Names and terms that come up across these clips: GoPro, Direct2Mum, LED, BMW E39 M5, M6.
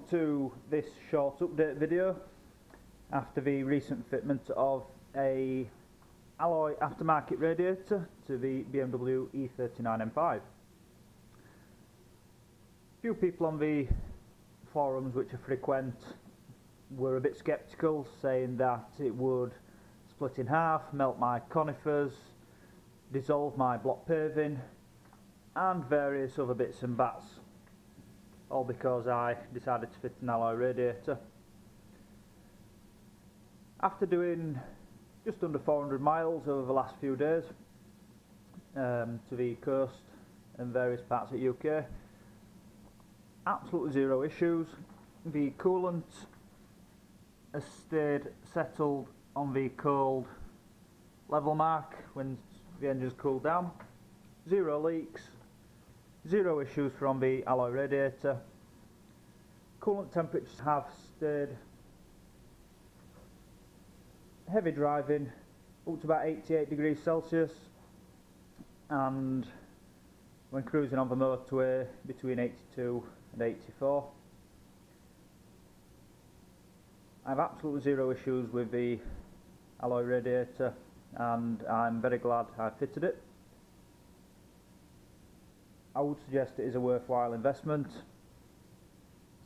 on to this short update video after the recent fitment of a alloy aftermarket radiator to the BMW E39 M5. A few people on the forums which I frequent were a bit sceptical, saying that it would split in half, melt my conifers, dissolve my block paving and various other bits and bats, all because I decided to fit an alloy radiator. After doing just under 400 miles over the last few days to the coast and various parts of the UK, absolutely zero issues. The coolant has stayed settled on the cold level mark when the engine's cooled down. Zero leaks, zero issues from the alloy radiator. Coolant temperatures have stayed. Heavy driving up to about 88 degrees Celsius, and when cruising on the motorway between 82 and 84. I have absolutely zero issues with the alloy radiator and I'm very glad I fitted it. I would suggest it is a worthwhile investment,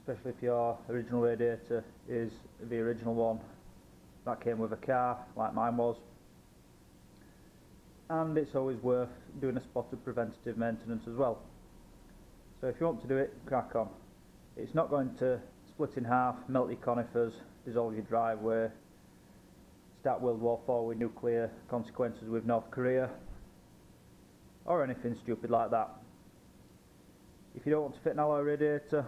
especially if your original radiator is the original one that came with a car like mine was, and it's always worth doing a spot of preventative maintenance as well. So if you want to do it, crack on. It's not going to split in half, melt your conifers, dissolve your driveway, start World War IV with nuclear consequences with North Korea or anything stupid like that. If you don't want to fit an alloy radiator,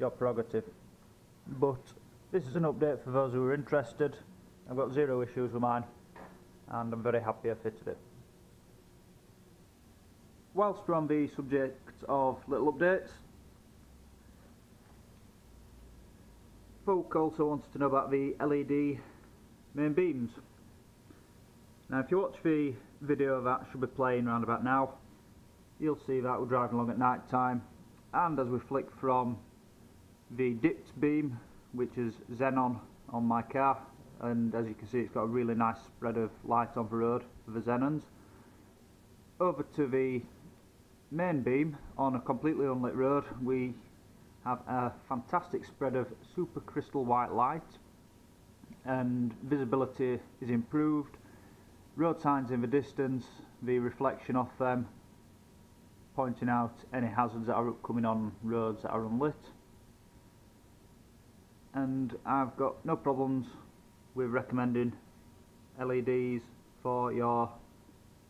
your prerogative, but this is an update for those who are interested. I've got zero issues with mine and I'm very happy I fitted it. Whilst we're on the subject of little updates, folk also wanted to know about the LED main beams. Now if you watch the video that should be playing round about now, you'll see that we're driving along at night time, and as we flick from the dipped beam, which is xenon on my car, and as you can see it's got a really nice spread of light on the road for the xenons, over to the main beam on a completely unlit road, we have a fantastic spread of super crystal white light and visibility is improved, road signs in the distance, the reflection off them pointing out any hazards that are upcoming on roads that are unlit. And I've got no problems with recommending LEDs for your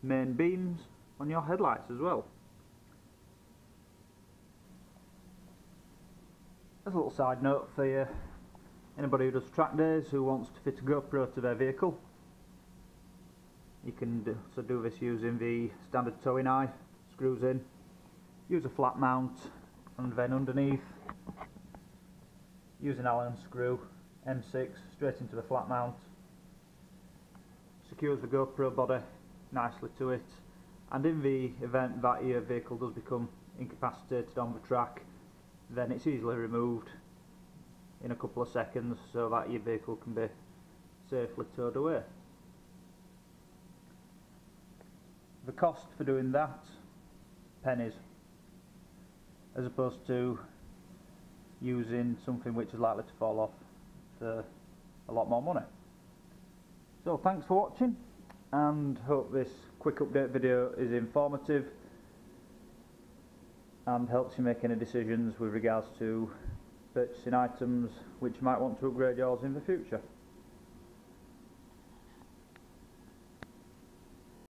main beams on your headlights as well. As a little side note for you, anybody who does track days who wants to fit a GoPro to their vehicle, you can do this using the standard towing eye, screws in, use a flat mount, and then underneath use an Allen screw, M6, straight into the flat mount, secures the GoPro body nicely to it, and in the event that your vehicle does become incapacitated on the track, then it's easily removed in a couple of seconds so that your vehicle can be safely towed away. The cost for doing that, pennies, as opposed to using something which is likely to fall off for a lot more money. So thanks for watching, and hope this quick update video is informative and helps you make any decisions with regards to purchasing items which you might want to upgrade yours in the future.